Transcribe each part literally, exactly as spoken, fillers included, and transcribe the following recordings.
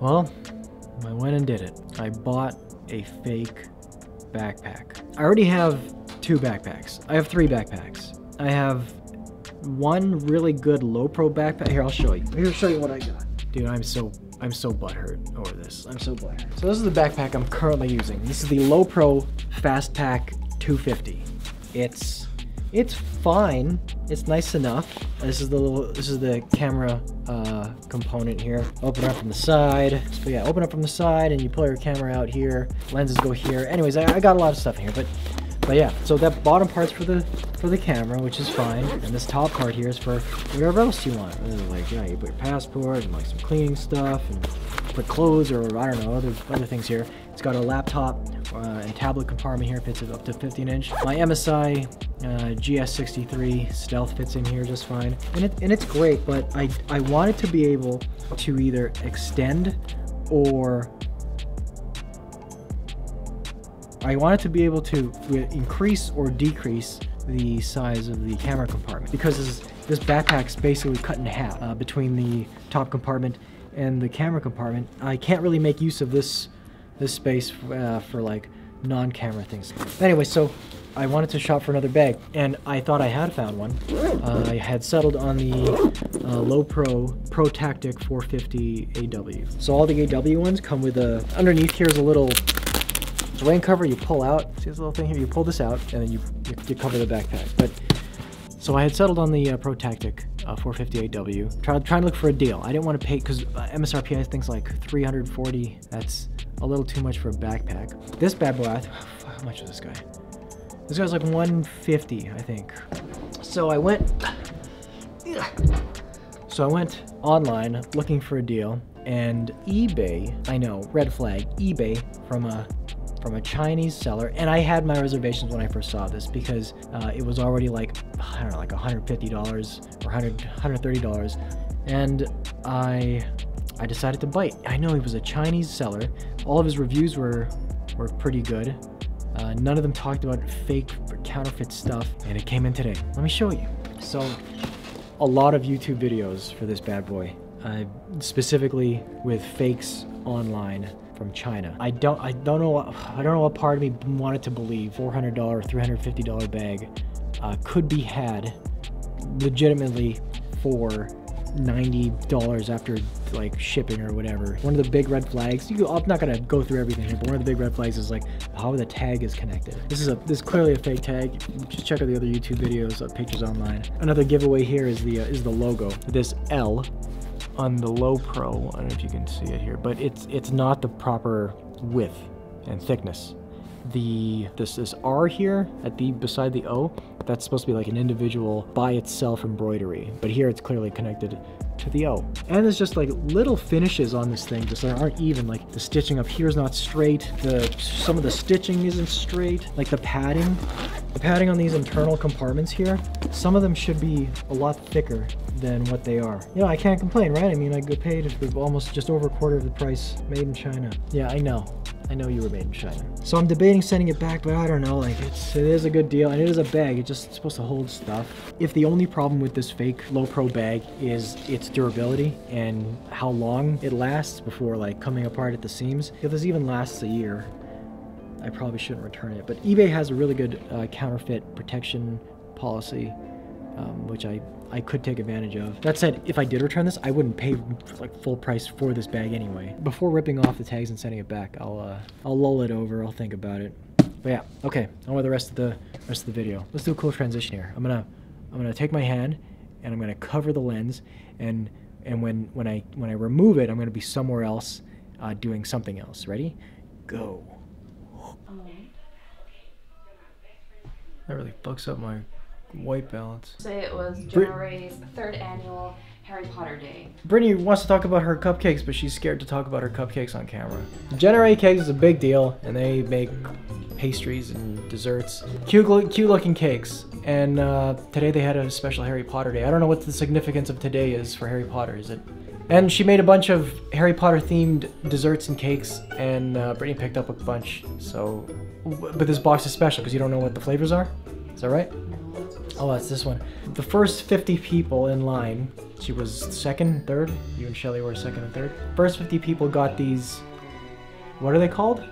Well, I went and did it. I bought a fake backpack. I already have two backpacks. I have three backpacks. I have one really good LowePro backpack. Here, I'll show you. Here, I'll show you what I got. Dude, I'm so I'm so butthurt over this. I'm so butthurt. So this is the backpack I'm currently using. This is the LowePro Fastpack two fifty. It's it's fine. It's nice enough. This is the little, this is the camera uh, component here. Open up from the side. So yeah, open up from the side and you pull your camera out here. Lenses go here. Anyways, I, I got a lot of stuff in here, but but yeah. So that bottom part's for the for the camera, which is fine. And this top part here is for whatever else you want. Like, yeah, you put your passport and like some cleaning stuff and put clothes or I don't know, other other things here. It's got a laptop uh, and tablet compartment here. Fits it up to fifteen inch. My M S I uh, G S sixty-three Stealth fits in here just fine. And it and it's great, but I I wanted to be able to either extend or I wanted to be able to increase or decrease the size of the camera compartment, because this, this backpack's basically cut in half uh, between the top compartment and the camera compartment. I can't really make use of this this space uh, for like non-camera things. But anyway, so I wanted to shop for another bag, and I thought I had found one. Uh, I had settled on the uh, LowePro ProTactic four fifty A W. So all the A W ones come with a, underneath here is a little rain cover you pull out. See this little thing here? You pull this out and then you, you, you cover the backpack. But so I had settled on the uh, ProTactic uh, four fifty A W, trying try to look for a deal. I didn't want to pay, because uh, M S R P I think's like three hundred forty. That's a little too much for a backpack. This bad boy, I th how much is this guy? This guy's like one fifty, I think. So I went, so I went online looking for a deal, and eBay, I know, red flag, eBay from a from a Chinese seller. And I had my reservations when I first saw this, because uh, it was already like, I don't know, like one hundred fifty dollars or one hundred, one hundred thirty dollars. And I I decided to bite. I know he was a Chinese seller. All of his reviews were, were pretty good. Uh, none of them talked about fake or counterfeit stuff. And it came in today. Let me show you. So a lot of YouTube videos for this bad boy, uh, specifically with fakes online from China. I don't, I don't know, I don't know what part of me wanted to believe four hundred dollars or three hundred fifty dollar bag uh, could be had legitimately for ninety dollars after like shipping or whatever. One of the big red flags, you, I'm not gonna go through everything here, but one of the big red flags is like how the tag is connected. This is a this is clearly a fake tag. Just check out the other YouTube videos, uh, pictures online. Another giveaway here is the uh, is the logo. This L on the LowePro, I don't know if you can see it here, but it's it's not the proper width and thickness. The this this R here at the beside the O, that's supposed to be like an individual by itself embroidery, but here it's clearly connected to the O. And there's just like little finishes on this thing just that aren't even, like the stitching up here is not straight. The some of the stitching isn't straight. Like the padding, the padding on these internal compartments here, some of them should be a lot thicker than what they are. You know, I can't complain, right? I mean, I got paid almost just over a quarter of the price, made in China. Yeah, I know. I know you were made in China. So I'm debating sending it back, but I don't know, like it's, it is a good deal, and it is a bag. It's just supposed to hold stuff. If the only problem with this fake LowePro bag is its durability and how long it lasts before like coming apart at the seams, if this even lasts a year, I probably shouldn't return it. But eBay has a really good uh, counterfeit protection policy, um, which I I could take advantage of. That said, if I did return this, I wouldn't pay like full price for this bag anyway. Before ripping off the tags and sending it back, I'll uh, I'll lull it over. I'll think about it. But yeah, okay. On with the rest of the rest of the video. Let's do a cool transition here. I'm gonna I'm gonna take my hand and I'm gonna cover the lens, and and when when I when I remove it, I'm gonna be somewhere else, uh, doing something else. Ready? Go. That really fucks up my white balance. So it was Jenna Rae's third annual Harry Potter Day. Brittany wants to talk about her cupcakes, but she's scared to talk about her cupcakes on camera. Jenna Rae Cakes is a big deal, and they make pastries and desserts. Cute, cute looking cakes. And uh, today they had a special Harry Potter Day. I don't know what the significance of today is for Harry Potter, is it? And she made a bunch of Harry Potter themed desserts and cakes, and uh, Brittany picked up a bunch, so. But this box is special because you don't know what the flavors are? Is that right? Oh, that's this one. The first fifty people in line She was second, third. You and Shelly were second and third. First fifty people got these, what are they called?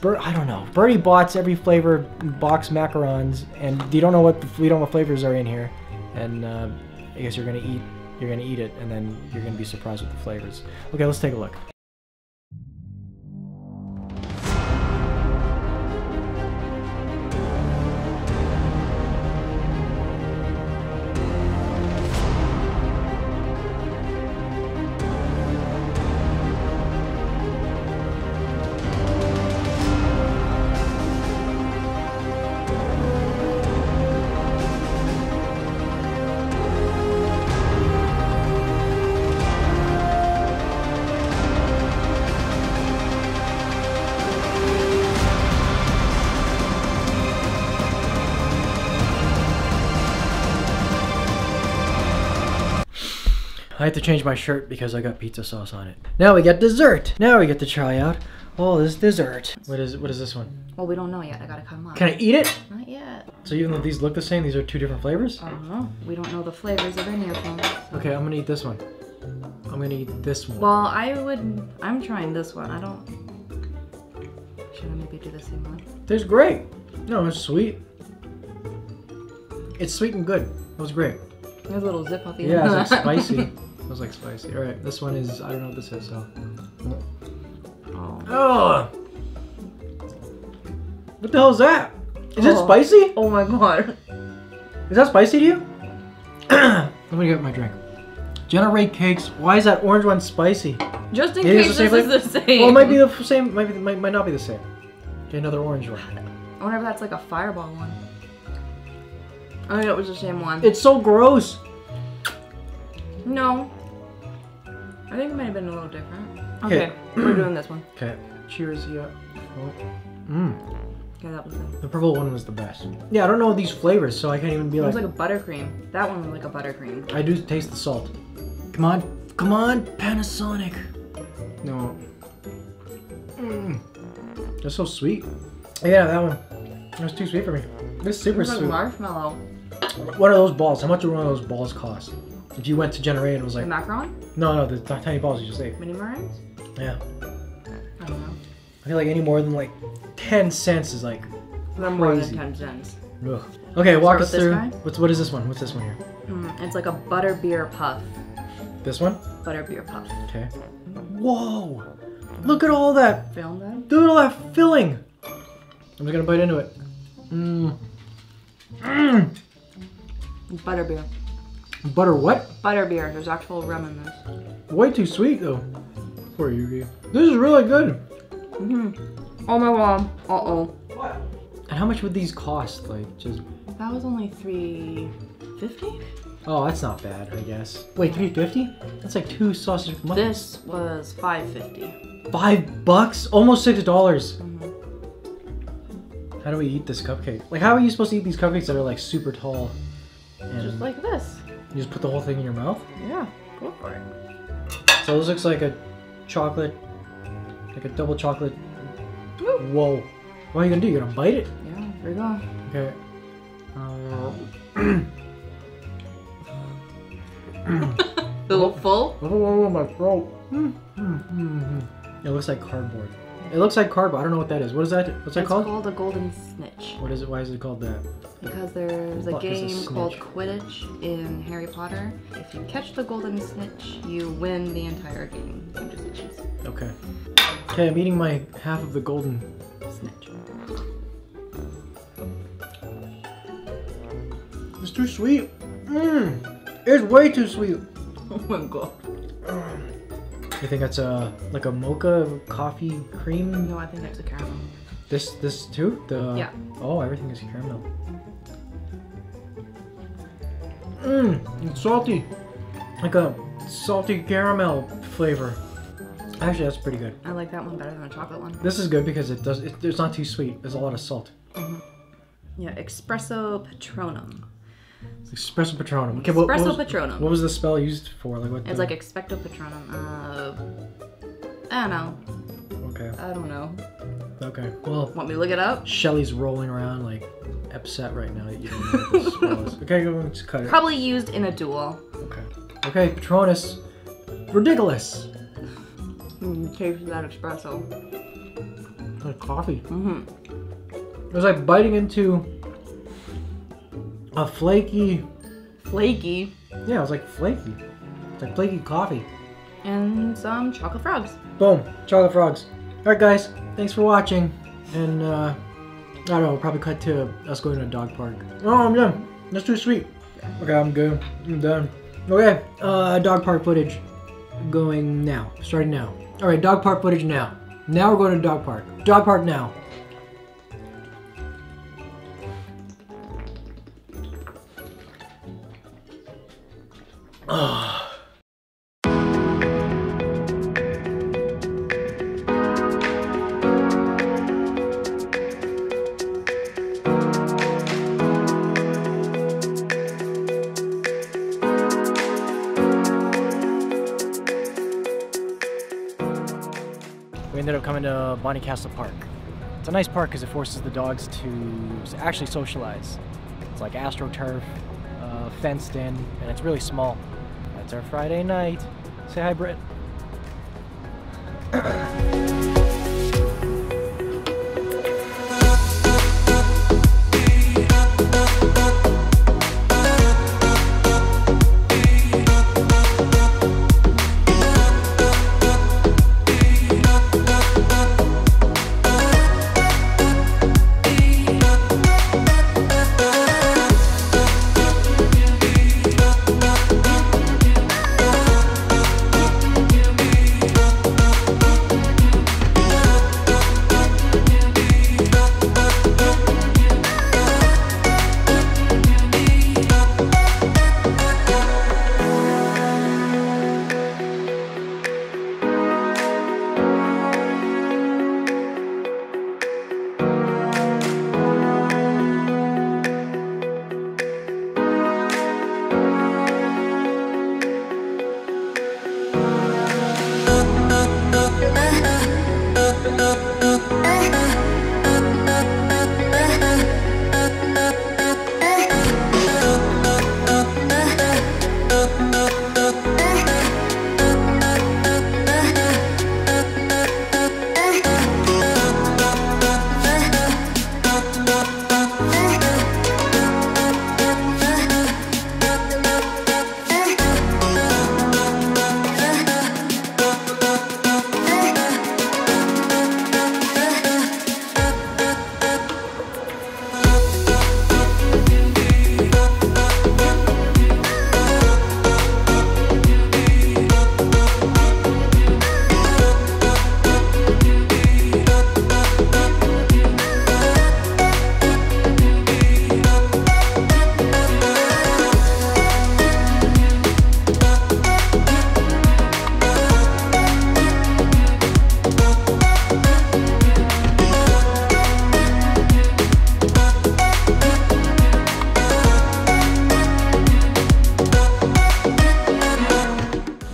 Bert, I don't know. Bertie Bott's every flavor box macarons, and you don't know what the, we don't know what flavors are in here. And uh, I guess you're gonna eat, you're gonna eat it, and then you're gonna be surprised with the flavors. Okay, let's take a look. I had to change my shirt because I got pizza sauce on it. Now we got dessert. Now we get to try out all this dessert. What is what is this one? Well, we don't know yet. I gotta cut them up. Can I eat it? Not yet. So even though these look the same, these are two different flavors? I don't know. We don't know the flavors of any of them. So. Okay, I'm gonna eat this one. I'm gonna eat this one. Well, I would... I'm trying this one. I don't... Should I maybe do the same one? Tastes great. No, it's sweet. It's sweet and good. It was great. There's a little zip up the end. Yeah, it's like spicy. Smells like spicy. All right, this one is, I don't know what this is, so. Oh. Oh. What the hell is that? Is oh. it spicy? Oh my God. Is that spicy to you? Let me get my drink. Jenna Rae Cakes. Why is that orange one spicy? Just in it case is this is the same. Well, it might be the same, might, be, might, might not be the same. Get another orange one. I wonder if that's like a fireball one. I think it was the same one. It's so gross. No. I think it might have been a little different. Okay, we're doing this one. Okay. Cheers, yeah. Mmm. Okay, that was it. The purple one was the best. Yeah, I don't know these flavors, so I can't even be like... It was like a buttercream. That one was like a buttercream. I do taste the salt. Come on. Come on, Panasonic. No. Mmm. That's so sweet. Yeah, that one. That was too sweet for me. This is super sweet. It's like marshmallow. What are those balls? How much do one of those balls cost? If you went to Jenna Rae and it was like... The macaron? No, no, the tiny balls you just ate. Mini meringues? Yeah. I don't know. I feel like any more than like ten cents is like crazy. More than ten cents. Ugh. Okay, walk us through. What's, what is this one? What's this one here? Mm, it's like a butter beer puff. This one? Butter beer puff. Okay. Whoa! Look at all that! Film that? Look at all that filling! I'm just gonna bite into it. Mmm. Mmm! Butter beer. Butter what? Butter beer. There's actual rum in this. Way too sweet though. Poor Yuki. This is really good. Mm-hmm. Oh my mom. Uh oh. What? And how much would these cost? Like just. That was only three fifty. Oh, that's not bad, I guess. Wait, three fifty? That's like two sausage. This was five fifty. Five bucks? Almost six dollars. Mm-hmm. How do we eat this cupcake? Like, how are you supposed to eat these cupcakes that are like super tall? And... Just like this. You just put the whole thing in your mouth? Yeah, go for it. So this looks like a chocolate, like a double chocolate. Woo. Whoa. What are you gonna do? You gonna bite it? Yeah, there you go. Okay. Uh, a little full? A little over my throat. It looks like cardboard. It looks like cardboard. I don't know what that is. What is that? What's that it's called? It's called a golden snitch. What is it? Why is it called that? Because there's a game a called Quidditch in Harry Potter. If you catch the golden snitch, you win the entire game. You just choose. Okay. Okay, I'm eating my half of the golden snitch. It's too sweet. Mmm. It's way too sweet. Oh my God. You think that's a like a mocha coffee cream? No, I think that's a caramel. This this too? The yeah. Oh, everything is caramel. Mmm, it's salty, like a salty caramel flavor. Actually, that's pretty good. I like that one better than the chocolate one. This is good because it does. It, it's not too sweet. There's a lot of salt. Mm-hmm. Yeah, espresso patronum. Espresso Patronum. Okay, what, Espresso what was, Patronum. What was the spell used for? Like what? It's the... like Expecto Patronum. Uh, I don't know. Okay. I don't know. Okay. Well. Want me to look it up? Shelly's rolling around like upset right now that you don't know what this spell is. Okay, go and cut it. Probably used in a duel. Okay. Okay, Patronus. Ridiculous. Mm, taste of that espresso. Like coffee. Mm-hmm. It was like biting into a flaky... Flaky? Yeah, it was like flaky. It's like flaky coffee. And some chocolate frogs. Boom. Chocolate frogs. Alright guys, thanks for watching. And uh, I don't know, we'll probably cut to us going to a dog park. Oh, I'm done. That's too sweet. Okay, I'm good. I'm done. Okay, uh, dog park footage going now. Starting now. Alright, dog park footage now. Now we're going to dog park. Dog park now. Ugh. We ended up coming to Bonnycastle Park. It's a nice park because it forces the dogs to actually socialize. It's like AstroTurf, uh, fenced in, and it's really small. That's our Friday night. Say hi, Britt.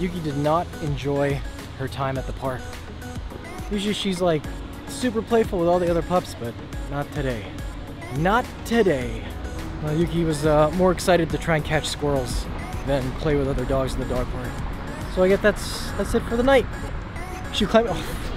Yuki did not enjoy her time at the park. Usually she's like super playful with all the other pups, but not today. Not today. Well, Yuki was uh, more excited to try and catch squirrels than play with other dogs in the dog park. So I guess that's that's it for the night. She climbed. Oh.